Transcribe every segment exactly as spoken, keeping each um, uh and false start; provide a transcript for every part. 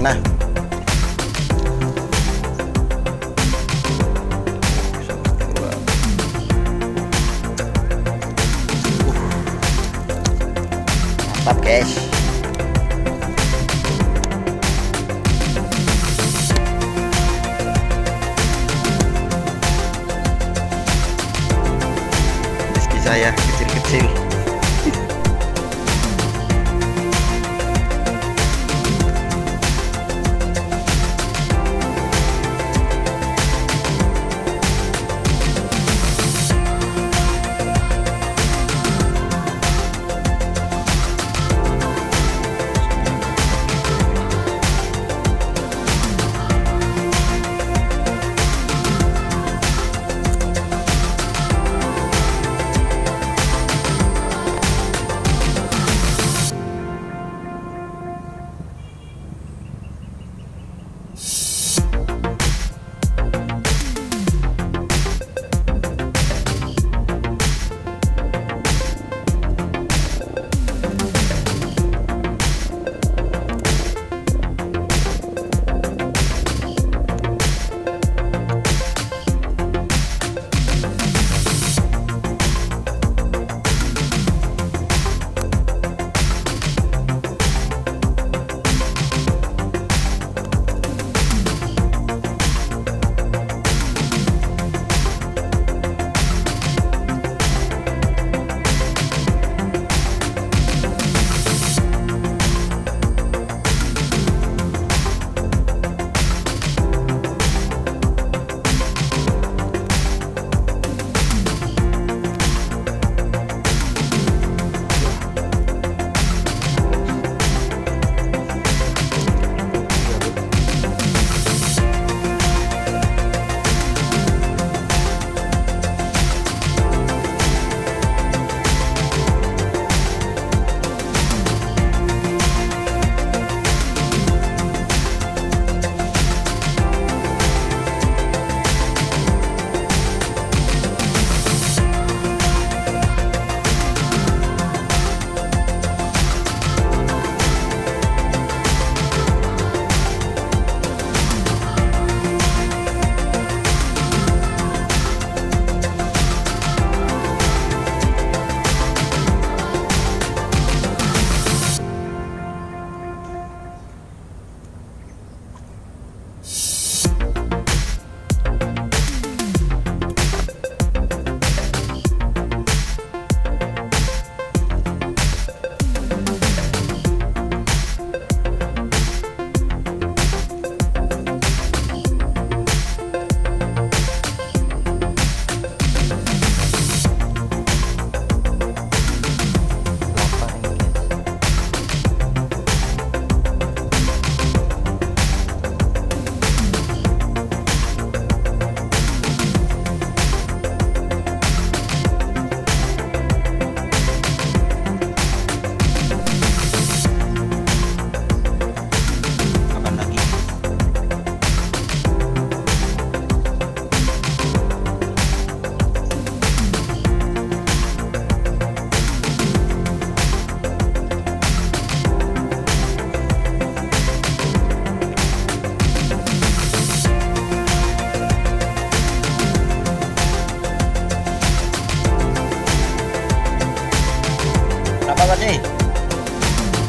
Nah, mantap guys. Rezeki saya kecil-kecil.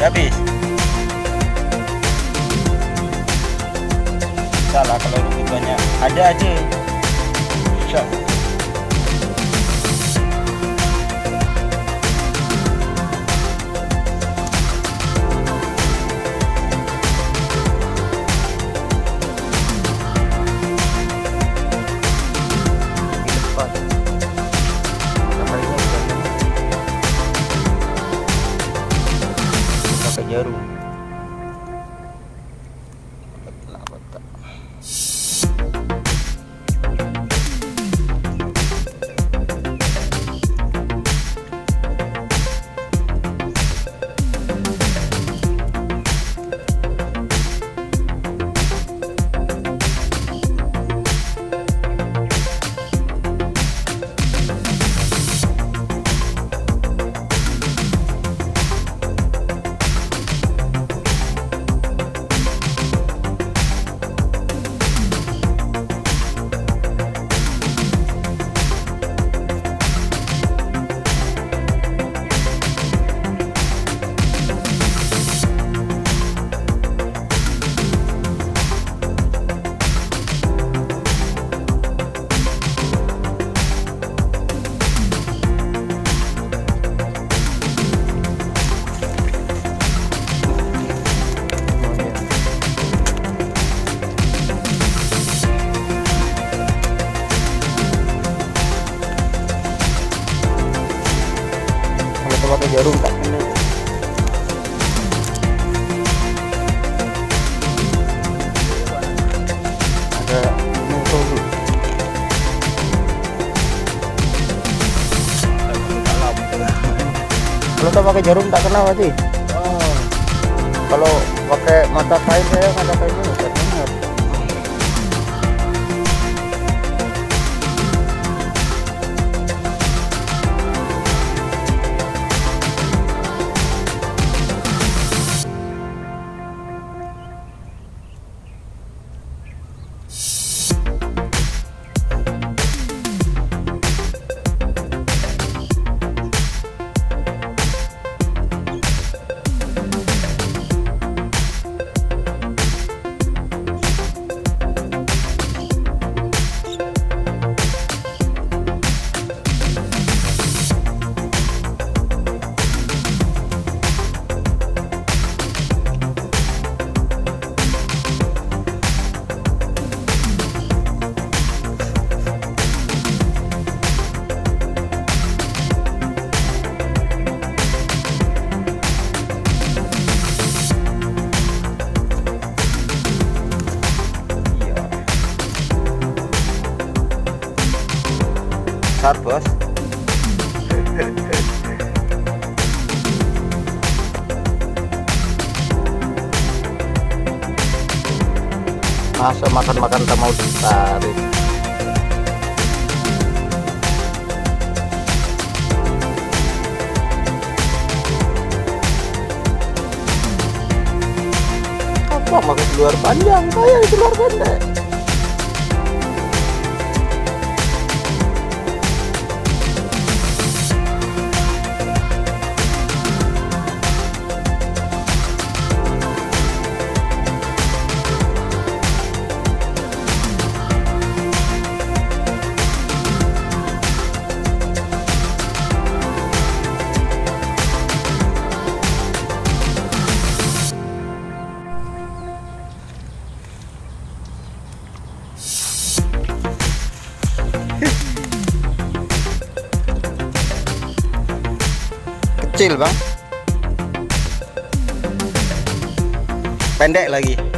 habis. Salah kalau rugi banyak. Ada aja. Shot. Jarum kenapa tak pakai jarum tak kena. Ada motor tu. Kalau tak pakai jarum tak kena berarti. Oh. Kalau pakai mata kain saya mata kain tu tak kena. Besar bos. Masa makan-makan tak mau ditarik. Apa makan luar panjang kayak di luar pendek. Kecil bang, pendek lagi.